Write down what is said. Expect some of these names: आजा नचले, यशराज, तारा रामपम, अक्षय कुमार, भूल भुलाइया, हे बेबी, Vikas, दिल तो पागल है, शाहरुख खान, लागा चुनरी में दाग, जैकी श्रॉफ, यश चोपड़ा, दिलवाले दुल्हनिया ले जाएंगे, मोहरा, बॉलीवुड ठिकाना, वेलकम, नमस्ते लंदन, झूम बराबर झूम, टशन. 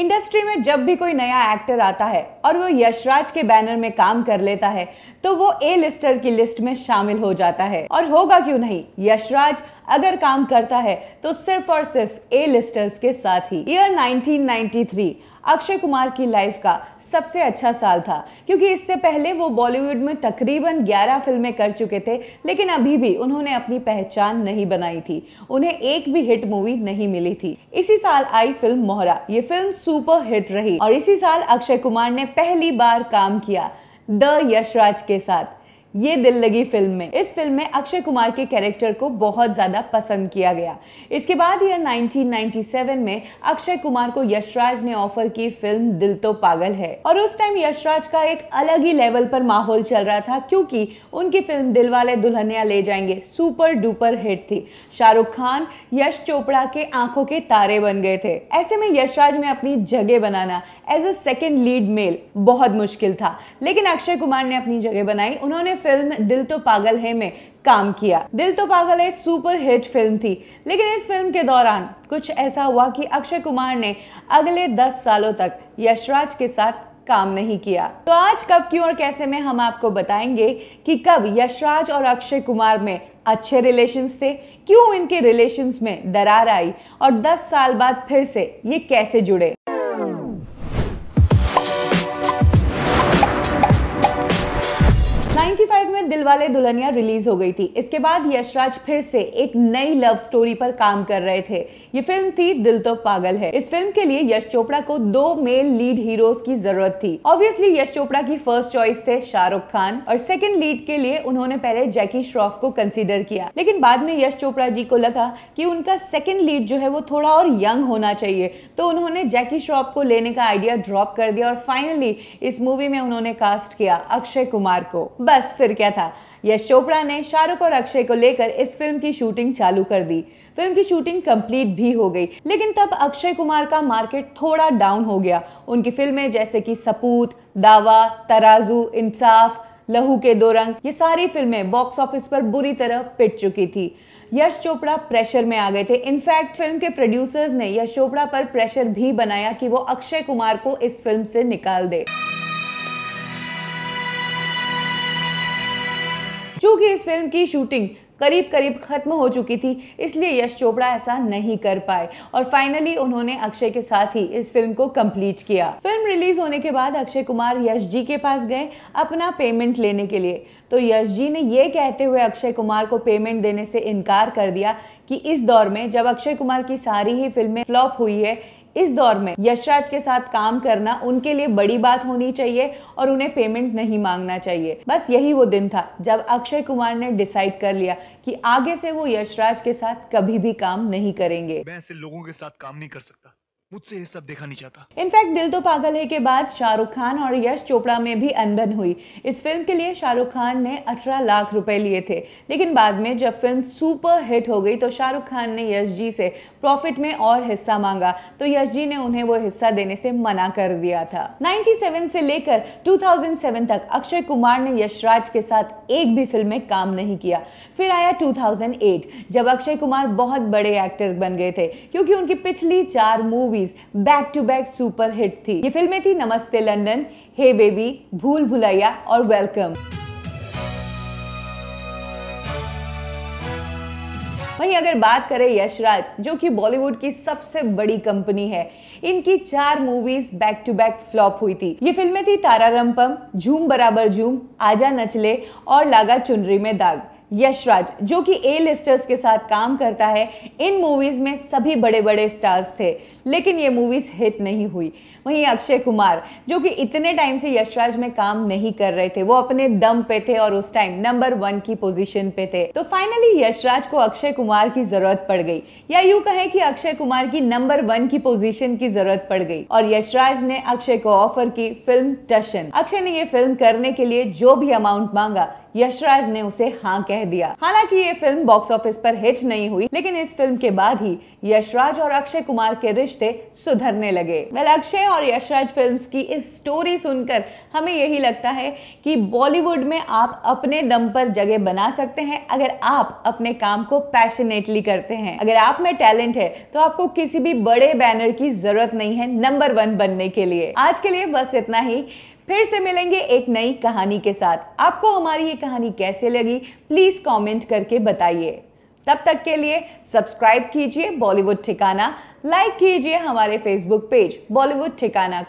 Industry में जब भी कोई नया एक्टर आता है और वो यशराज के बैनर में काम कर लेता है तो वो ए लिस्टर की लिस्ट में शामिल हो जाता है। और होगा क्यों नहीं, यशराज अगर काम करता है तो सिर्फ और सिर्फ ए लिस्टर्स के साथ ही। ईयर 1993 अक्षय कुमार की लाइफ का सबसे अच्छा साल था, क्योंकि इससे पहले वो बॉलीवुड में तकरीबन 11 फिल्में कर चुके थे, लेकिन अभी भी उन्होंने अपनी पहचान नहीं बनाई थी। उन्हें एक भी हिट मूवी नहीं मिली थी। इसी साल आई फिल्म मोहरा। ये फिल्म सुपर हिट रही और इसी साल अक्षय कुमार ने पहली बार काम किया द यशराज के साथ, ये दिल लगी फिल्म में। इस फिल्म में अक्षय कुमार के कैरेक्टर को बहुत ज्यादा पसंद किया गया। इसके बाद ईयर 1997 में अक्षय कुमार को यशराज ने ऑफर की फिल्म दिल तो पागल है। और उस टाइम यशराज का एक अलग ही लेवल पर माहौल चल रहा था, क्योंकि उनकी फिल्म दिलवाले दुल्हनिया ले जाएंगे सुपर डुपर हिट थी। शाहरुख खान यश चोपड़ा के आंखों के तारे बन गए थे। ऐसे में यशराज में अपनी जगह बनाना as a second lead male बहुत मुश्किल था, लेकिन अक्षय कुमार ने अपनी जगह बनाई। उन्होंने फिल्म दिल तो पागल है में काम किया। दिल तो पागल है सुपर हिट फिल्म थी, लेकिन इस फिल्म के दौरान कुछ ऐसा हुआ कि अक्षय कुमार ने अगले 10 सालों तक यशराज के साथ काम नहीं किया। तो आज कब क्यों और कैसे में हम आपको बताएंगे कि कब यशराज और अक्षय कुमार में अच्छे रिलेशंस थे, क्यों इनके रिलेशंस में दरार आई और 10 साल बाद फिर से ये कैसे जुड़े। दिलवाले दुल्हनिया रिलीज हो गई थी। इसके बाद यशराज फिर से एक नई लव स्टोरी पर काम कर रहे थे। ये फिल्म थी दिल तो पागल है। इस फिल्म के लिए यश चोपड़ा को 2 मेल लीड हीरोज की जरूरत थी। ऑब्वियसली यश चोपड़ा की फर्स्ट चॉइस थे शाहरुख खान और सेकंड लीड के लिए उन्होंने पहले जैकी श्रॉफ को कंसीडर किया, लेकिन बाद में यश चोपड़ा जी को लगा कि उनका सेकंड लीड जो है वो थोड़ा और यंग होना चाहिए, तो उन्होंने जैकी श्रॉफ को लेने का आइडिया ड्रॉप कर दिया और फाइनली इस मूवी में उन्होंने कास्ट किया अक्षय कुमार को। बस फिर क्या था, यश चोपड़ा ने शाहरुख और अक्षय को लेकर इस फिल्म की शूटिंग चालू कर दी। फिल्म की शूटिंग कंप्लीट भी हो गई, लेकिन तब अक्षय कुमार का मार्केट थोड़ा डाउन हो गया। उनकी फिल्में जैसे कि सपूत, दावा, तराजू, इंसाफ, लहू के दो रंग, ये सारी फिल्में बॉक्स ऑफिस पर बुरी तरह पिट चुकी थी। यश चोपड़ा प्रेशर में आ गए थे। इनफैक्ट फिल्म के प्रोड्यूसर्स ने यश चोपड़ा पर प्रेशर भी बनाया कि वो अक्षय कुमार को इस फिल्म से निकाल दे। चूंकि इस फिल्म की शूटिंग करीब करीब खत्म हो चुकी थी, इसलिए यश चोपड़ा ऐसा नहीं कर पाए और फाइनली उन्होंने अक्षय के साथ ही इस फिल्म को कंप्लीट किया। फिल्म रिलीज होने के बाद अक्षय कुमार यश जी के पास गए अपना पेमेंट लेने के लिए, तो यश जी ने ये कहते हुए अक्षय कुमार को पेमेंट देने से इनकार कर दिया कि इस दौर में जब अक्षय कुमार की सारी ही फिल्में फ्लॉप हुई है, इस दौर में यशराज के साथ काम करना उनके लिए बड़ी बात होनी चाहिए और उन्हें पेमेंट नहीं मांगना चाहिए। बस यही वो दिन था जब अक्षय कुमार ने डिसाइड कर लिया कि आगे से वो यशराज के साथ कभी भी काम नहीं करेंगे। मैं ऐसे लोगों के साथ काम नहीं कर सकता, मुझसे ये सब देखा नहीं चाहता। इनफैक्ट दिल तो पागल है के बाद शाहरुख खान और यश चोपड़ा में भी अनबन हुई। इस फिल्म के लिए शाहरुख खान ने 18 लाख रुपए लिए थे, लेकिन बाद में जब फिल्म सुपर हिट हो गई तो शाहरुख खान ने यश जी से प्रॉफिट में और हिस्सा मांगा, तो यश जी ने उन्हें वो हिस्सा देने से मना कर दिया था। 97 से लेकर 2007 तक अक्षय कुमार ने यशराज के साथ एक भी फिल्म में काम नहीं किया। फिर आया 2008 जब अक्षय कुमार बहुत बड़े एक्टर बन गए थे, क्योंकि उनकी पिछली 4 movie back to back super hit थी। ये फिल्में थी नमस्ते लंदन, हे बेबी, भूल भुलाइया और वेलकम। वहीं अगर बात करें यशराज, जो कि बॉलीवुड की सबसे बड़ी कंपनी है, इनकी 4 movies back to back flop हुई थी। ये फिल्में थी तारा रामपम, झूम बराबर झूम, आजा नचले और लागा चुनरी में दाग। यशराज जो कि ए लिस्टर्स के साथ काम करता है, इन मूवीज में सभी बड़े बड़े स्टार्स थे, लेकिन ये मूवीज हिट नहीं हुई। वहीं अक्षय कुमार जो कि इतने टाइम से यशराज में काम नहीं कर रहे थे, वो अपने दम पे थे और उस टाइम नंबर 1 की पोजीशन पे थे। तो फाइनली यशराज को अक्षय कुमार की जरूरत पड़ गई, या यूं कहें कि अक्षय कुमार की नंबर 1 की पोजीशन की जरूरत पड़ गई और यशराज ने अक्षय को ऑफर की फिल्म टशन। अक्षय ने ये फिल्म करने के लिए जो भी अमाउंट मांगा यशराज ने उसे हाँ कह दिया। हालांकि ये फिल्म बॉक्स ऑफिस पर हिट नहीं हुई, लेकिन इस फिल्म के बाद ही यशराज और अक्षय कुमार के रिश्ते सुधरने लगे। अक्षय और यशराज फिल्म्स की इस स्टोरी सुनकर हमें यही लगता है कि बॉलीवुड में आप अपने दम पर जगह बना सकते हैं अगर आप अपने काम को पैशनेटली करते हैं। अगर आप में टैलेंट है तो आपको किसी भी बड़े बैनर की जरूरत नहीं है नंबर वन बनने के लिए। आज के लिए बस इतना ही, फिर से मिलेंगे एक नई कहानी के साथ। आपको हमारी ये कहानी कैसे लगी प्लीज कॉमेंट करके बताइए। तब तक के लिए सब्सक्राइब कीजिए बॉलीवुड ठिकाना, लाइक कीजिए हमारे फेसबुक पेज बॉलीवुड ठिकाना को।